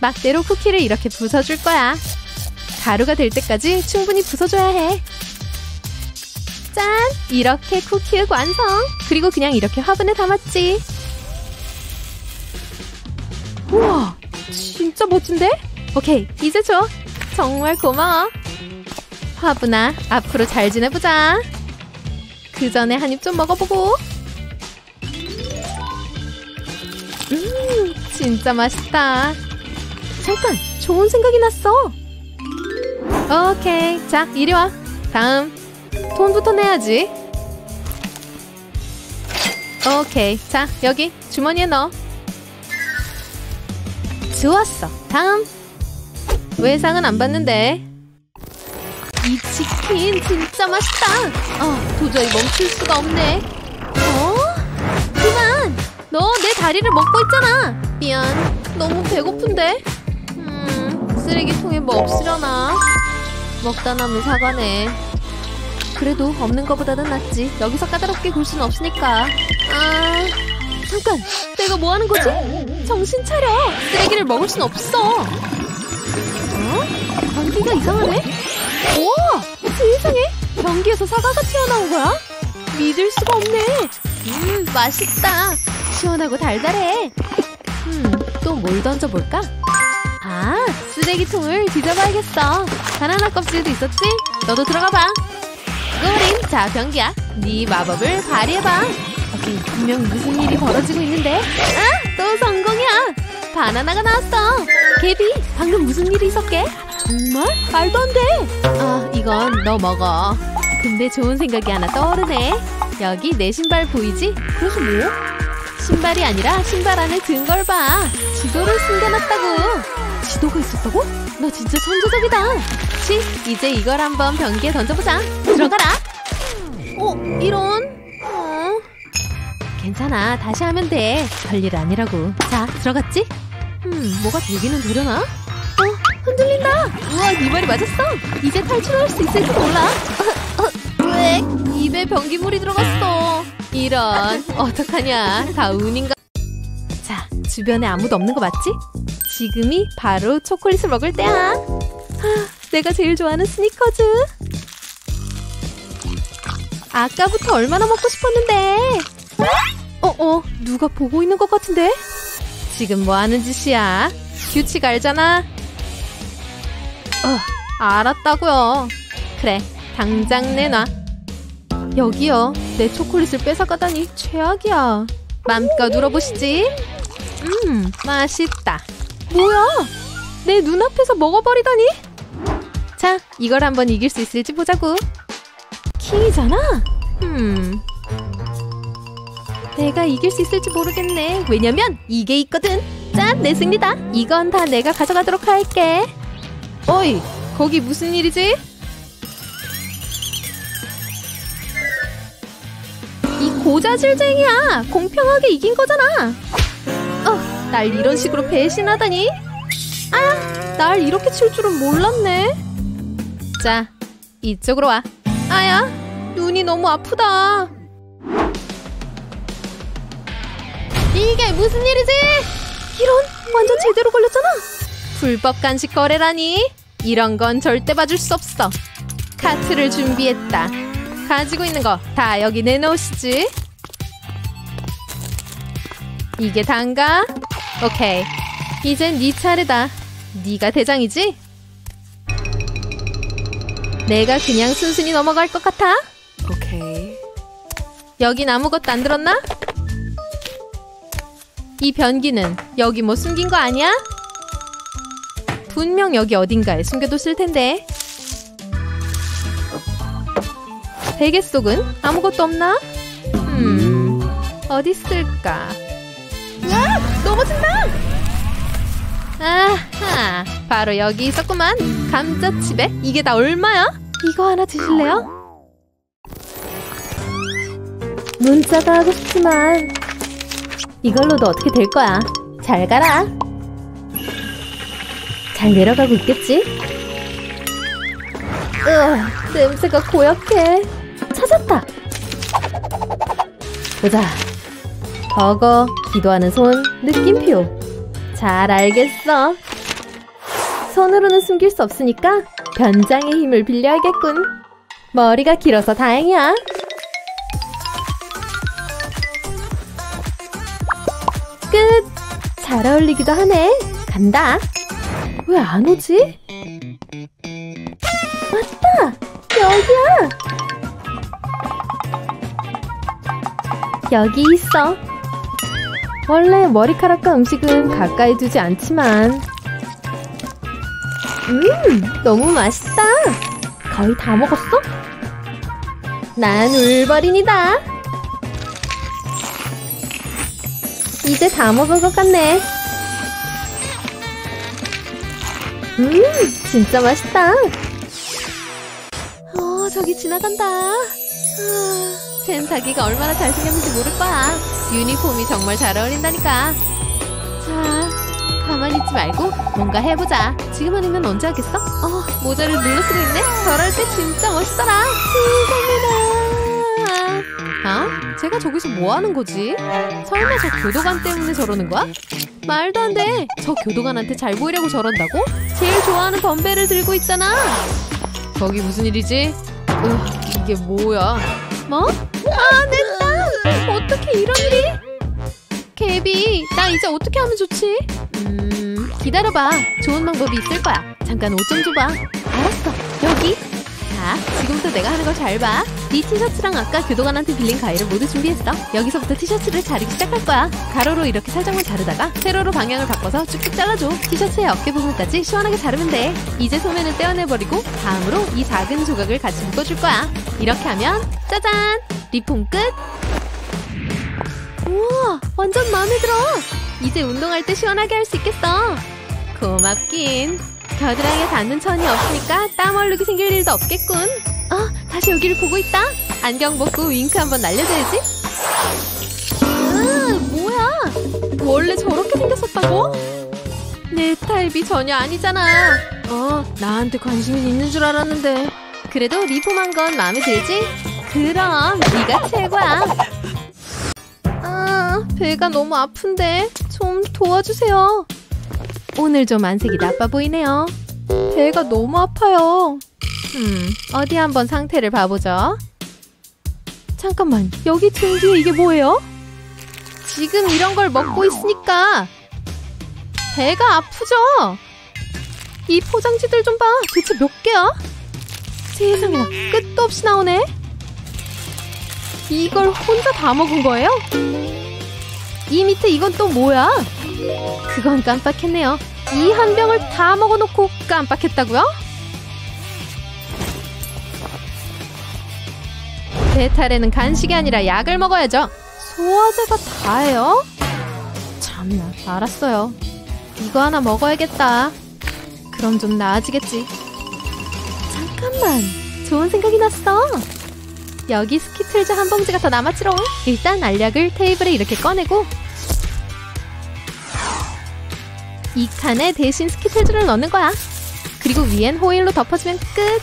막대로 쿠키를 이렇게 부숴줄 거야. 가루가 될 때까지 충분히 부숴줘야 해. 짠! 이렇게 쿠키 흙 완성! 그리고 그냥 이렇게 화분에 담았지. 우와! 진짜 멋진데? 오케이, 이제 줘! 정말 고마워! 화분아, 앞으로 잘 지내보자! 그 전에 한 입 좀 먹어보고! 진짜 맛있다! 잠깐! 좋은 생각이 났어! 오케이, 자, 이리 와! 다음! 돈부터 내야지. 오케이, 자, 여기 주머니에 넣어. 좋았어, 다음. 외상은 안 받는데. 이 치킨 진짜 맛있다. 도저히 멈출 수가 없네. 그만, 너 내 다리를 먹고 있잖아. 미안, 너무 배고픈데. 쓰레기통에 뭐 없으려나. 먹다 남은 사과네. 그래도 없는 거보다는 낫지. 여기서 까다롭게 굴 수는 없으니까. 잠깐! 내가 뭐 하는 거지? 정신 차려! 쓰레기를 먹을 순 없어! 변기가 이상하네? 오! 세상에! 변기에서 사과가 튀어나온 거야? 믿을 수가 없네! 맛있다! 시원하고 달달해! 또 뭘 던져볼까? 쓰레기통을 뒤져봐야겠어. 바나나 껍질도 있었지? 너도 들어가봐! 우린, 자, 변기야, 네 마법을 발휘해봐. 오케이, 분명 무슨 일이 벌어지고 있는데. 또 성공이야. 바나나가 나왔어. 개비, 방금 무슨 일이 있었게? 정말? 말도 안 돼. 이건 너 먹어. 근데 좋은 생각이 하나 떠오르네. 여기 내 신발 보이지? 그것이 뭐야? 신발이 아니라 신발 안에 든 걸 봐. 지도를 숨겨놨다고. 지도가 있었다고? 너 진짜 천재적이다. 이제 이걸 한번 변기에 던져보자. 들어가라. 이런. 괜찮아, 다시 하면 돼. 별일 아니라고. 자, 들어갔지? 뭐가 되기는 되려나? 흔들린다. 우와, 네 말이 맞았어. 이제 탈출할 수 있을지 몰라. 왜? 입에 변기물이 들어갔어. 이런, 어떡하냐. 다 운인가. 자, 주변에 아무도 없는 거 맞지? 지금이 바로 초콜릿을 먹을 때야. 내가 제일 좋아하는 스니커즈. 아까부터 얼마나 먹고 싶었는데. 누가 보고 있는 것 같은데? 지금 뭐 하는 짓이야? 규칙 알잖아. 알았다고요. 그래, 당장 내놔. 여기요, 내 초콜릿을 뺏어가다니 최악이야. 맘껏 눌러보시지. 맛있다. 뭐야? 내 눈앞에서 먹어버리다니? 자, 이걸 한번 이길 수 있을지 보자고. 킹이잖아? 내가 이길 수 있을지 모르겠네. 왜냐면 이게 있거든. 짠, 내 승리다. 이건 다 내가 가져가도록 할게. 어이, 거기 무슨 일이지? 이 고자질쟁이야. 공평하게 이긴 거잖아. 날 이런 식으로 배신하다니. 아야, 날 이렇게 칠 줄은 몰랐네. 자, 이쪽으로 와. 아야, 눈이 너무 아프다. 이게 무슨 일이지? 이런, 완전 제대로 걸렸잖아. 불법 간식 거래라니. 이런 건 절대 봐줄 수 없어. 카트를 준비했다. 가지고 있는 거 다 여기 내놓으시지. 이게 단가? 오케이, 이젠 네 차례다. 네가 대장이지? 내가 그냥 순순히 넘어갈 것 같아? 오케이. 여긴 아무것도 안 들었나? 이 변기는 여기 뭐 숨긴 거 아니야? 분명 여기 어딘가에 숨겨뒀을 텐데. 베개 속은 아무것도 없나? 어디 있을까? 와! 넘어진다! 아하, 바로 여기 있었구만. 감자칩에 이게 다 얼마야? 이거 하나 드실래요? 문자가 하고 싶지만 이걸로도 어떻게 될 거야. 잘 가라. 잘 내려가고 있겠지? 으, 냄새가 고약해. 찾았다. 보자. 버거, 기도하는 손, 느낌표. 잘 알겠어. 손으로는 숨길 수 없으니까 변장의 힘을 빌려야겠군. 머리가 길어서 다행이야. 끝! 잘 어울리기도 하네. 간다. 왜 안 오지? 맞다! 여기야! 여기 있어. 원래 머리카락과 음식은 가까이 두지 않지만 너무 맛있다. 거의 다 먹었어? 난 울버린이다. 이제 다 먹은 것 같네. 진짜 맛있다. 저기 지나간다. 쟨 자기가 얼마나 잘생겼는지 모를 거야. 유니폼이 정말 잘 어울린다니까. 자, 가만히 있지 말고 뭔가 해보자. 지금 아니면 언제 하겠어? 모자를 눌러 쓰고 있네. 저럴 때 진짜 멋있더라. 세상에나. 제가 저기서 뭐 하는 거지? 설마 저 교도관 때문에 저러는 거야? 말도 안 돼. 저 교도관한테 잘 보이려고 저런다고? 제일 좋아하는 범베를 들고 있잖아. 저기 무슨 일이지? 이게 뭐야? 뭐? 아, 내 땅! 어떻게 이런 일이? 개비, 나 이제 어떻게 하면 좋지? 기다려봐. 좋은 방법이 있을 거야. 잠깐 옷 좀 줘봐. 알았어, 여기. 자, 지금부터 내가 하는 걸 잘 봐. 네 티셔츠랑 아까 교도관한테 빌린 가위를 모두 준비했어. 여기서부터 티셔츠를 자르기 시작할 거야. 가로로 이렇게 살짝만 자르다가 세로로 방향을 바꿔서 쭉쭉 잘라줘. 티셔츠의 어깨 부분까지 시원하게 자르면 돼. 이제 소매는 떼어내버리고 다음으로 이 작은 조각을 같이 묶어줄 거야. 이렇게 하면 짜잔! 리폼 끝! 우와! 완전 마음에 들어! 이제 운동할 때 시원하게 할 수 있겠어. 고맙긴. 겨드랑이에 닿는 천이 없으니까 땀 얼룩이 생길 일도 없겠군. 다시 여기를 보고 있다. 안경 벗고 윙크 한번 날려줘야지. 아, 뭐야? 원래 저렇게 생겼었다고? 내 타입이 전혀 아니잖아. 나한테 관심이 있는 줄 알았는데. 그래도 리폼한 건 마음에 들지? 그럼 네가 최고야. 아, 배가 너무 아픈데 좀 도와주세요. 오늘 좀 안색이 나빠 보이네요. 배가 너무 아파요. 어디 한번 상태를 봐보죠. 잠깐만, 여기 등 뒤에 이게 뭐예요? 지금 이런 걸 먹고 있으니까 배가 아프죠? 이 포장지들 좀 봐. 대체 몇 개야? 세상에나, 끝도 없이 나오네. 이걸 혼자 다 먹은 거예요? 이 밑에 이건 또 뭐야? 그건 깜빡했네요. 이 한 병을 다 먹어놓고 깜빡했다고요? 배탈에는 간식이 아니라 약을 먹어야죠. 소화제가 다예요? 참나, 알았어요. 이거 하나 먹어야겠다. 그럼 좀 나아지겠지. 잠깐만, 좋은 생각이 났어. 여기 스키틀즈 한 봉지가 더 남았지롱. 일단 알약을 테이블에 이렇게 꺼내고 이 칸에 대신 스키틀즈를 넣는 거야. 그리고 위엔 호일로 덮어주면 끝.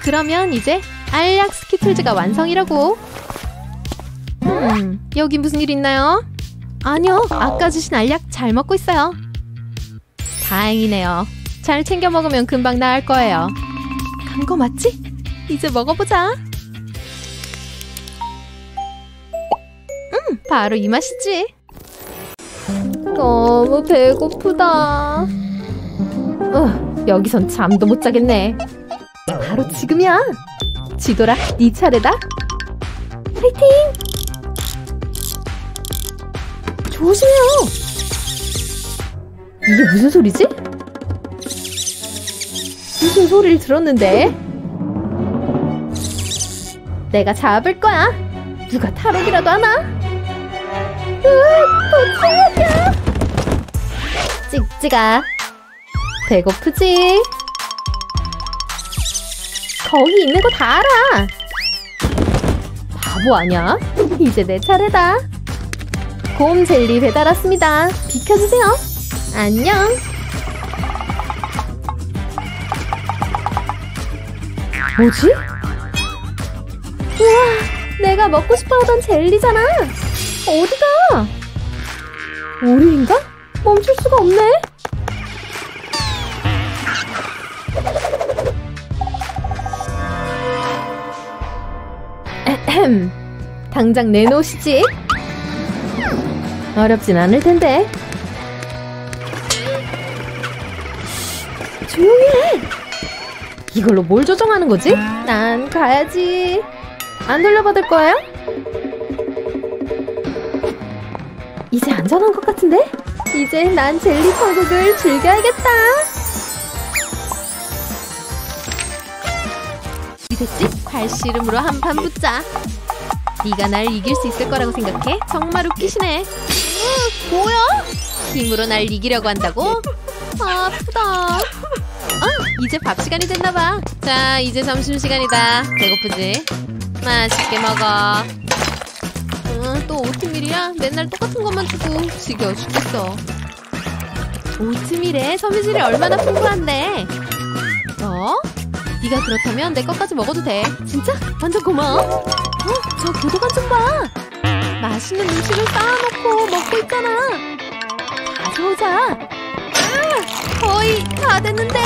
그러면 이제 알약 스키틀즈가 완성이라고. 여기 무슨 일 있나요? 아니요, 아까 주신 알약 잘 먹고 있어요. 다행이네요. 잘 챙겨 먹으면 금방 나을 거예요. 간 거 맞지? 이제 먹어보자. 바로 이 맛이지. 너무 배고프다. 여기선 잠도 못 자겠네. 바로 지금이야. 지도라, 네 차례다. 파이팅! 조심해요. 이게 무슨 소리지? 무슨 소리를 들었는데? 내가 잡을 거야. 누가 탈옥이라도 하나? 으악, 도착이야. 찍찍아, 배고프지? 거기 있는 거 다 알아. 바보 아냐? 이제 내 차례다. 곰 젤리 배달 왔습니다. 비켜주세요. 안녕. 뭐지? 우와, 내가 먹고 싶어하던 젤리잖아. 어디가? 오류인가? 멈출 수가 없네. 당장 내놓으시지. 어렵진 않을 텐데. 조용히 해. 이걸로 뭘 조정하는 거지? 난 가야지. 안 돌려받을 거예요? 이제 안전한 것 같은데? 이제 난 젤리 천국을 즐겨야겠다. 됐지? 발씨름으로 한판 붙자. 네가 날 이길 수 있을 거라고 생각해? 정말 웃기시네. 뭐야? 힘으로 날 이기려고 한다고? 아, 아프다. 아, 이제 밥 시간이 됐나 봐. 자, 이제 점심시간이다. 배고프지? 맛있게 먹어. 또 오트밀이야? 맨날 똑같은 것만 주고 지겨워 죽겠어. 오트밀에 섬유질이 얼마나 풍부한데? 어? 네가 그렇다면 내 것까지 먹어도 돼. 진짜? 완전 고마워. 저 도도관 좀 봐. 맛있는 음식을 쌓아놓고 먹고 있잖아. 가져오자. 아, 거의 다 됐는데.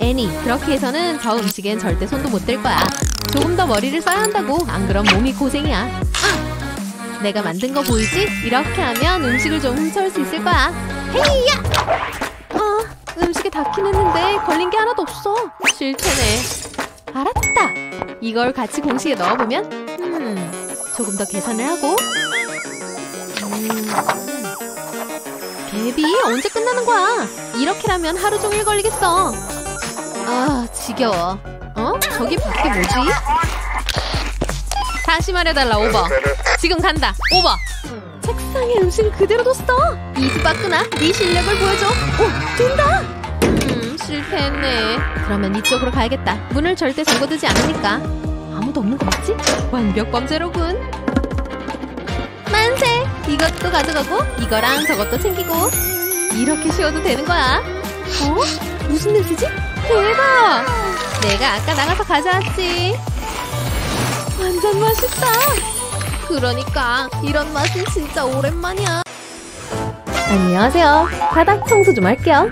애니, 그렇게 해서는 저 음식엔 절대 손도 못 댈 거야. 조금 더 머리를 써야 한다고. 안 그럼 몸이 고생이야. 아, 내가 만든 거 보이지? 이렇게 하면 음식을 좀 훔쳐올 수 있을 거야. 헤이야! 음식에 닿긴 했는데 걸린 게 하나도 없어. 실패네. 알았다. 이걸 같이 공식에 넣어보면 조금 더 계산을 하고. 갭이 언제 끝나는 거야? 이렇게라면 하루 종일 걸리겠어. 아, 지겨워. 어? 저기 밖에 뭐지? 다시 말해달라, 오버. 지금 간다, 오버. 책상에 음식을 그대로 뒀어. 이스바꾸나, 네 실력을 보여줘. 오, 된다. 실패했네. 그러면 이쪽으로 가야겠다. 문을 절대 잠궈두지 않으니까. 아무도 없는 거 맞지? 완벽 범죄로군. 만세. 이것도 가져가고 이거랑 저것도 챙기고. 이렇게 쉬어도 되는 거야. 어? 무슨 냄새지? 대박. 내가 아까 나가서 가져왔지. 완전 맛있다. 그러니까 이런 맛은 진짜 오랜만이야. 안녕하세요. 바닥 청소 좀 할게요.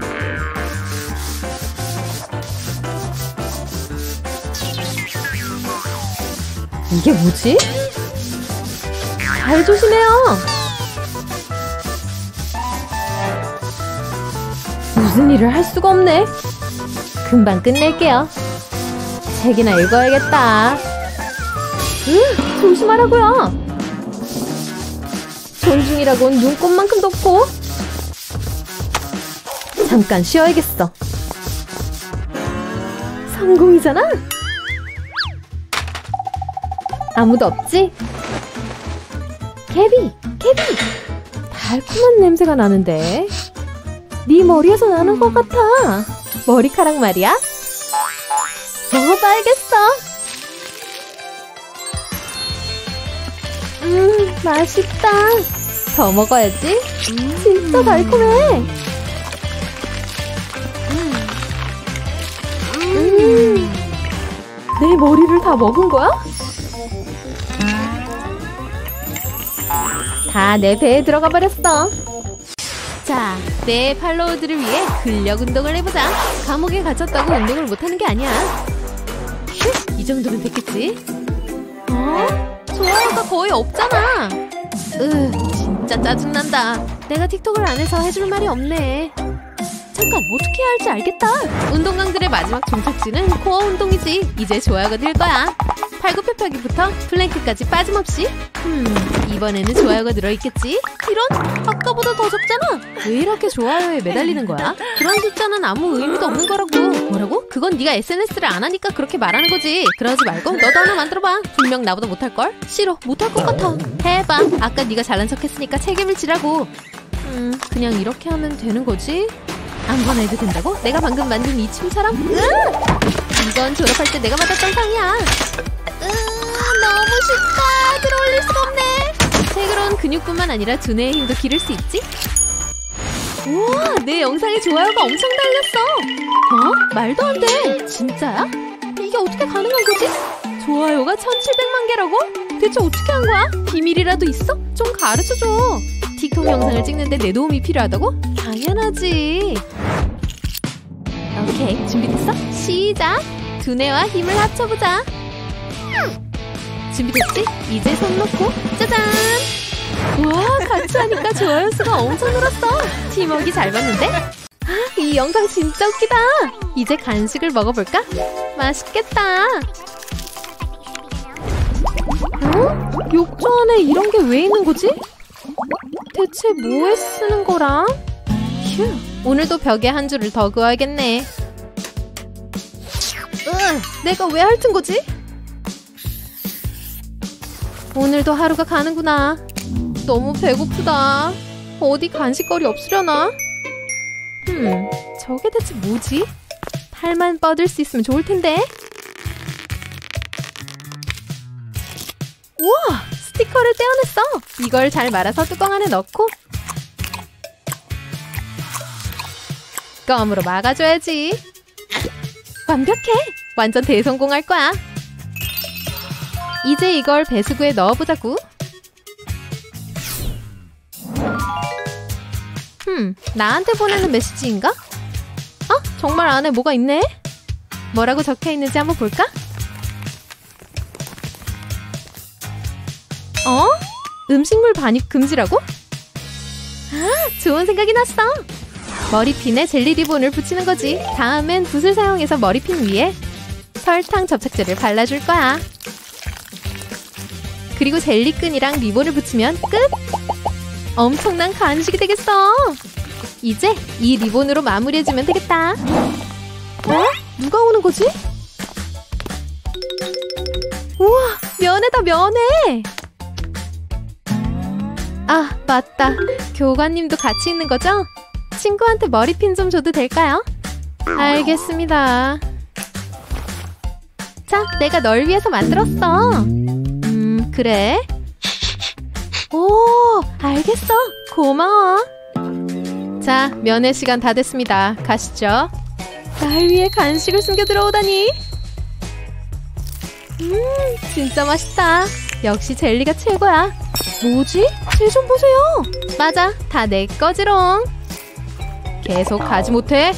이게 뭐지? 잘 조심해요. 무슨 일을 할 수가 없네. 금방 끝낼게요. 책이나 읽어야겠다. 조심하라고요. 존중이라곤 눈곱만큼도 없고. 잠깐 쉬어야겠어. 성공이잖아? 아무도 없지? 개비! 개비! 달콤한 냄새가 나는데? 네 머리에서 나는 것 같아. 머리카락 말이야? 먹어봐야겠어. 맛있다. 더 먹어야지. 진짜 달콤해. 내 머리를 다 먹은 거야? 다 내 배에 들어가 버렸어. 자, 내 팔로우들을 위해 근력 운동을 해보자. 감옥에 갇혔다고 운동을 못하는 게 아니야. 이 정도면 됐겠지? 어? 좋아요가 거의 없잖아. 진짜 짜증난다. 내가 틱톡을 안 해서 해줄 말이 없네. 잠깐, 어떻게 해야 할지 알겠다. 운동강들의 마지막 종착지는 코어 운동이지. 이제 좋아요가 늘 거야. 팔굽혀펴기부터 플랭크까지 빠짐없이. 이번에는 좋아요가 늘어있겠지? 이런? 아까보다 더 적잖아. 왜 이렇게 좋아요에 매달리는 거야? 그런 숫자는 아무 의미도 없는 거라고. 뭐라고? 그건 네가 SNS를 안 하니까 그렇게 말하는 거지. 그러지 말고 너도 하나 만들어봐. 분명 나보다 못할걸? 싫어, 못할 것 같아. 해봐. 아까 네가 잘난 척 했으니까 책임을 지라고. 그냥 이렇게 하면 되는 거지? 아무거나 해도 된다고? 내가 방금 만든 이 침처럼? 이건 졸업할 때 내가 받았던 상이야. 너무 쉽다. 들어올릴 수가 없네. 슬그러운 근육뿐만 아니라 두뇌의 힘도 기를 수 있지? 우와, 내 영상에 좋아요가 엄청 달렸어! 어? 말도 안 돼! 진짜야? 이게 어떻게 가능한 거지? 좋아요가 1700만 개라고? 대체 어떻게 한 거야? 비밀이라도 있어? 좀 가르쳐줘! 틱톡 영상을 찍는데 내 도움이 필요하다고? 당연하지! 오케이, 준비됐어? 시작! 두뇌와 힘을 합쳐보자! 준비됐지? 이제 손 놓고 짜잔! 우와, 같이 하니까 좋아요 수가 엄청 늘었어! 팀워크 잘 봤는데? 아, 이 영상 진짜 웃기다! 이제 간식을 먹어볼까? 맛있겠다! 어? 욕조 안에 이런 게 왜 있는 거지? 대체 뭐에 쓰는 거라? 휴, 오늘도 벽에 한 줄을 더 그어야겠네. 내가 왜 핥은 거지? 오늘도 하루가 가는구나. 너무 배고프다. 어디 간식거리 없으려나? 저게 대체 뭐지? 팔만 뻗을 수 있으면 좋을 텐데. 우와! 스티커를 떼어냈어! 이걸 잘 말아서 뚜껑 안에 넣고 껌으로 막아줘야지. 완벽해! 완전 대성공할 거야. 이제 이걸 배수구에 넣어보자구. 나한테 보내는 메시지인가? 어? 정말 안에 뭐가 있네? 뭐라고 적혀있는지 한번 볼까? 어? 음식물 반입 금지라고? 아, 좋은 생각이 났어! 머리핀에 젤리 리본을 붙이는 거지. 다음엔 붓을 사용해서 머리핀 위에 설탕 접착제를 발라줄 거야. 그리고 젤리끈이랑 리본을 붙이면 끝! 엄청난 간식이 되겠어! 이제 이 리본으로 마무리해주면 되겠다. 어? 누가 오는 거지? 우와, 면회다 면회! 아, 맞다. 교관님도 같이 있는 거죠? 친구한테 머리핀 좀 줘도 될까요? 알겠습니다. 자, 내가 널 위해서 만들었어. 그래? 오, 알겠어. 고마워. 자, 면회 시간 다 됐습니다. 가시죠. 날 위해 간식을 숨겨 들어오다니. 진짜 맛있다. 역시 젤리가 최고야. 뭐지? 쟤 좀 보세요. 맞아, 다 내 거지롱. 계속 가지 못해.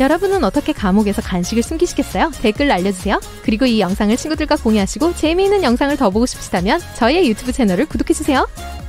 여러분은 어떻게 감옥에서 간식을 숨기시겠어요? 댓글 알려주세요. 그리고 이 영상을 친구들과 공유하시고 재미있는 영상을 더 보고 싶으시다면 저희의 유튜브 채널을 구독해주세요.